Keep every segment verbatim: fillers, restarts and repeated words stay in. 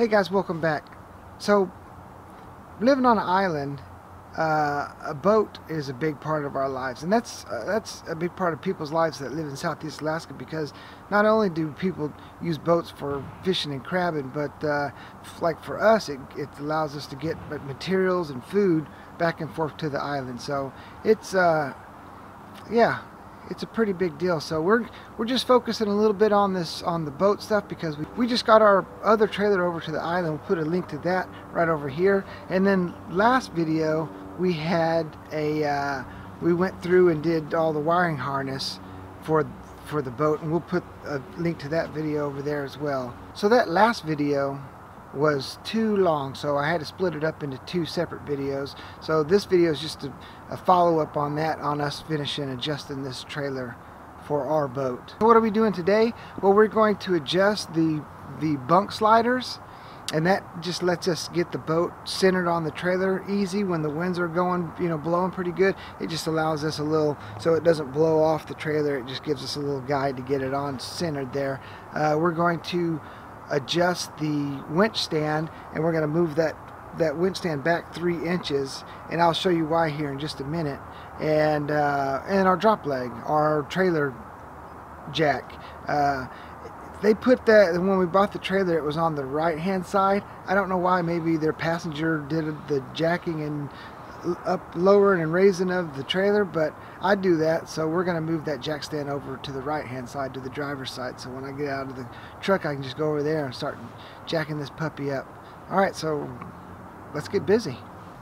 Hey guys, welcome back. So, living on an island, uh, a boat is a big part of our lives, and that's uh, that's a big part of people's lives that live in Southeast Alaska, because not only do people use boats for fishing and crabbing, but uh, like for us, it, it allows us to get materials and food back and forth to the island. So it's uh, yeah, it's a pretty big deal. So we're we're just focusing a little bit on this on the boat stuff, because we, we just got our other trailer over to the island. We'll put a link to that right over here. And then last video we had a uh, we went through and did all the wiring harness for for the boat, and we'll put a link to that video over there as well. So that last video was too long, so I had to split it up into two separate videos. So this video is just a, a follow-up on that, on us finishing adjusting this trailer for our boat. So what are we doing today? Well, we're going to adjust the the bunk sliders, and that just lets us get the boat centered on the trailer easy when the winds are going, you know, blowing pretty good. It just allows us a little, so it doesn't blow off the trailer. It just gives us a little guide to get it on centered there. Uh, we're going to adjust the winch stand, and we're going to move that that winch stand back three inches, and I'll show you why here in just a minute. And uh, and our drop leg, our trailer jack, uh, they put that, when we bought the trailer it was on the right hand side. I don't know why, maybe their passenger did the jacking and up lowering and raising of the trailer, but I do that. So we're going to move that jack stand over to the right hand side, to the driver's side, so when I get out of the truck I can just go over there and start jacking this puppy up. Alright, so let's get busy.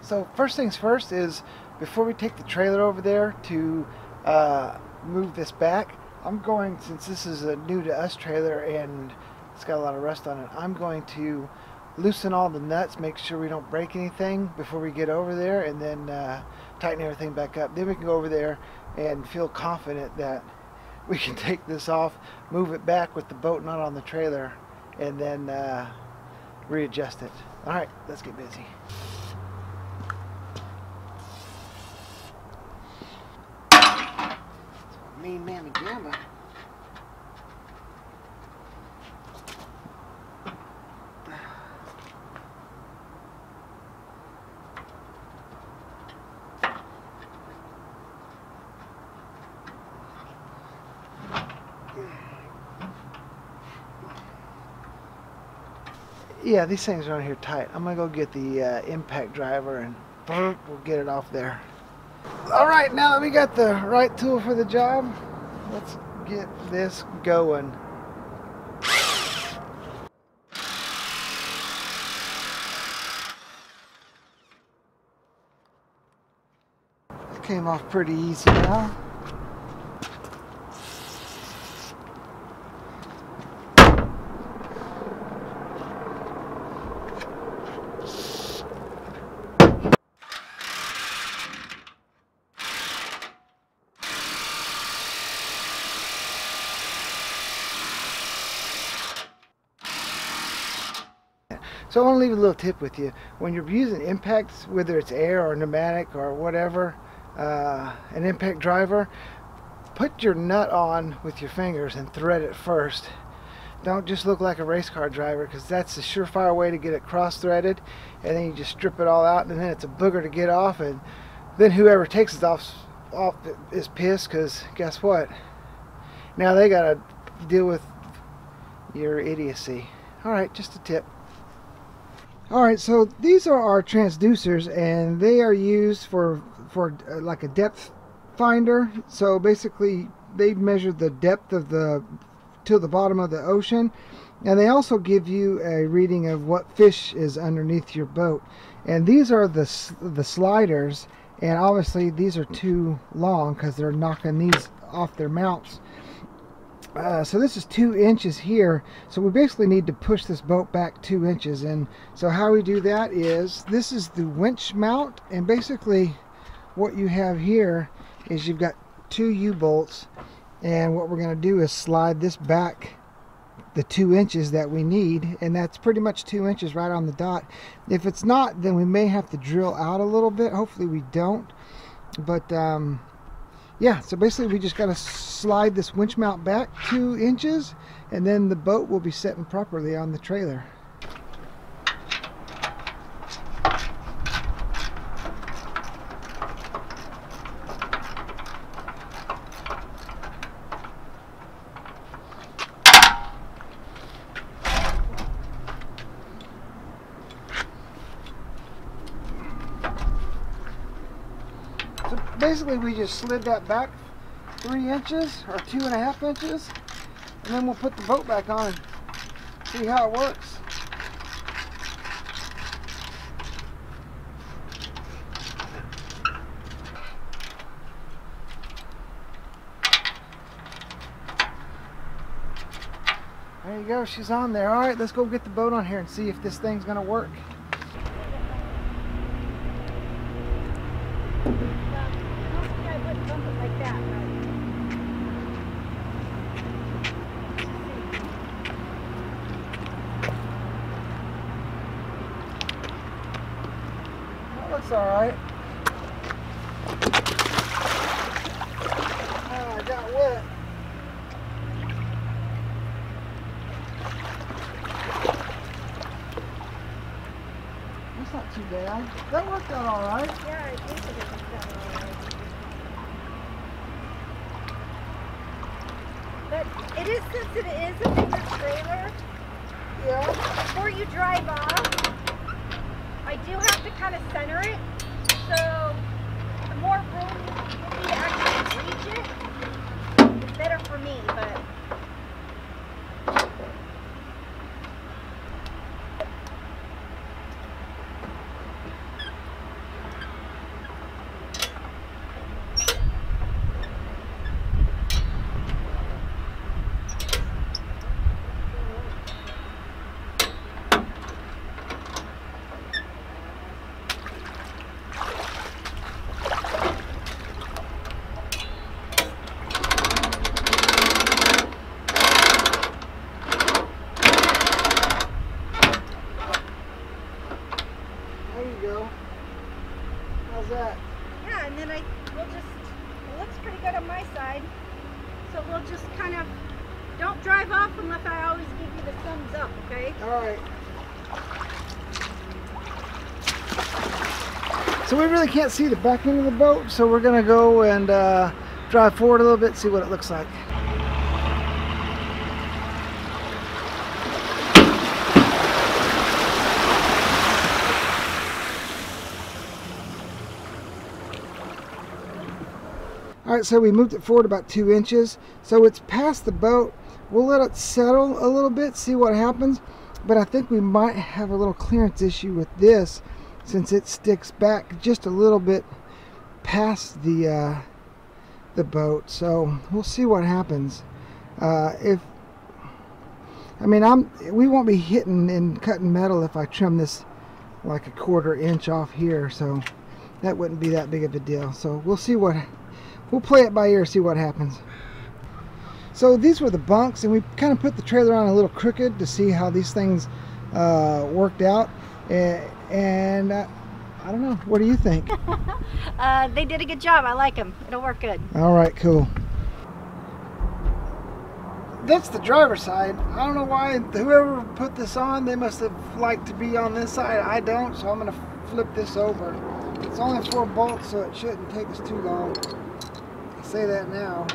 So first things first is, before we take the trailer over there to uh, move this back, I'm going, since this is a new to us trailer and it's got a lot of rust on it, I'm going to loosen all the nuts, make sure we don't break anything before we get over there, and then uh, tighten everything back up. Then we can go over there and feel confident that we can take this off, move it back with the boat not on the trailer, and then uh, readjust it. Alright, let's get busy. Mean Mammy Jamma. Yeah, these things are on here tight. I'm gonna go get the uh, impact driver and we'll get it off there. All right, now that we got the right tool for the job, let's get this going. It came off pretty easy now. So I want to leave a little tip with you. When you're using impacts, whether it's air or pneumatic or whatever, uh, an impact driver, put your nut on with your fingers and thread it first. Don't just look like a race car driver, because that's a surefire way to get it cross-threaded, and then you just strip it all out, and then it's a booger to get off, and then whoever takes it off, off is pissed, because guess what? Now they got to deal with your idiocy. All right, just a tip. Alright, so these are our transducers, and they are used for, for uh, like a depth finder. So basically they measure the depth of the, till the bottom of the ocean, and they also give you a reading of what fish is underneath your boat. And these are the, the sliders, and obviously these are too long because they're knocking these off their mounts. Uh, so this is two inches here, so we basically need to push this boat back two inches. And so how we do that is, this is the winch mount, and basically what you have here is you've got two U-bolts, and what we're going to do is slide this back the two inches that we need, and that's pretty much two inches right on the dot. If it's not, then we may have to drill out a little bit. Hopefully we don't, but um, yeah, so basically we just got to slide this winch mount back two inches, and then the boat will be setting properly on the trailer. basically we just slid that back three inches or two and a half inches, and then we'll put the boat back on and see how it works. There you go, she's on there. All right, let's go get the boat on here and see if this thing's gonna work. That looks all right. Oh, I got wet. Not too bad. That worked out all right. Yeah, I think it worked out all right. But it is, since it is a bigger trailer. Yeah. Before you drive off, I do have to kind of center it, so the more room you need to actually reach it, it's better for me. But that. Yeah, and then I will just, it looks pretty good on my side, so we'll just kind of, don't drive off unless I always give you the thumbs up, okay? Alright. So we really can't see the back end of the boat, so we're going to go and uh, drive forward a little bit, see what it looks like. Alright, so we moved it forward about two inches, so it's past the boat. We'll let it settle a little bit, see what happens, but I think we might have a little clearance issue with this since it sticks back just a little bit past the uh, the boat, so we'll see what happens. Uh, if I mean, I'm we won't be hitting and cutting metal if I trim this like a quarter inch off here, so that wouldn't be that big of a deal, so we'll see what happens. We'll play it by ear, see what happens. So these were the bunks, and we kind of put the trailer on a little crooked to see how these things uh, worked out. And, and uh, I don't know, what do you think? uh, they did a good job, I like them. It'll work good. All right, cool. That's the driver's side. I don't know why, whoever put this on, they must have liked to be on this side. I don't, so I'm gonna flip this over. It's only four bolts, so it shouldn't take us too long. Say that now.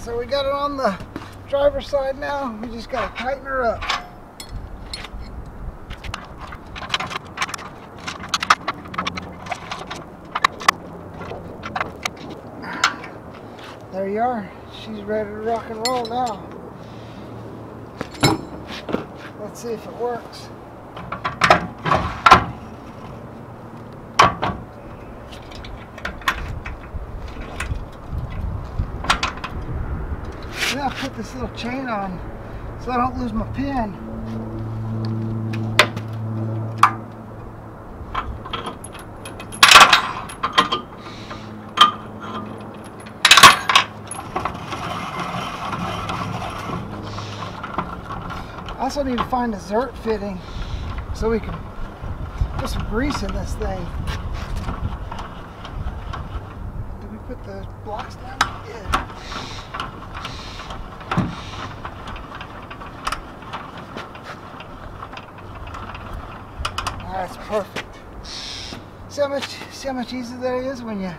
So we got it on the driver's side now. We just got to tighten her up. There you are. She's ready to rock and roll now. Let's see if it works. gotta put this little chain on so I don't lose my pin. I also need to find a zert fitting so we can put some grease in this thing. Did we put the blocks down? Yeah. That's perfect. See how much, see how much easier that is when you,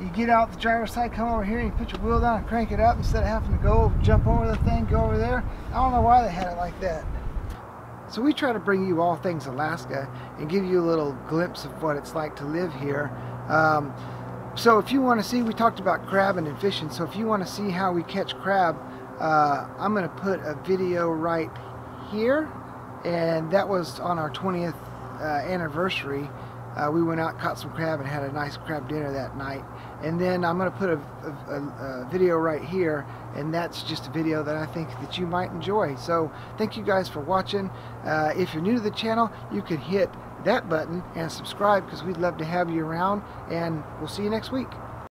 you get out the driver's side, come over here, and you put your wheel down and crank it up instead of having to go jump over the thing, go over there. I don't know why they had it like that. So we try to bring you all things Alaska and give you a little glimpse of what it's like to live here. Um, so if you want to see, we talked about crabbing and fishing, so if you want to see how we catch crab, uh, I'm going to put a video right here, and that was on our twentieth Uh, anniversary. Uh, we went out, caught some crab, and had a nice crab dinner that night. And then I'm going to put a, a, a video right here, and that's just a video that I think that you might enjoy. So thank you guys for watching. Uh, if you're new to the channel, you can hit that button and subscribe, because we'd love to have you around, and we'll see you next week.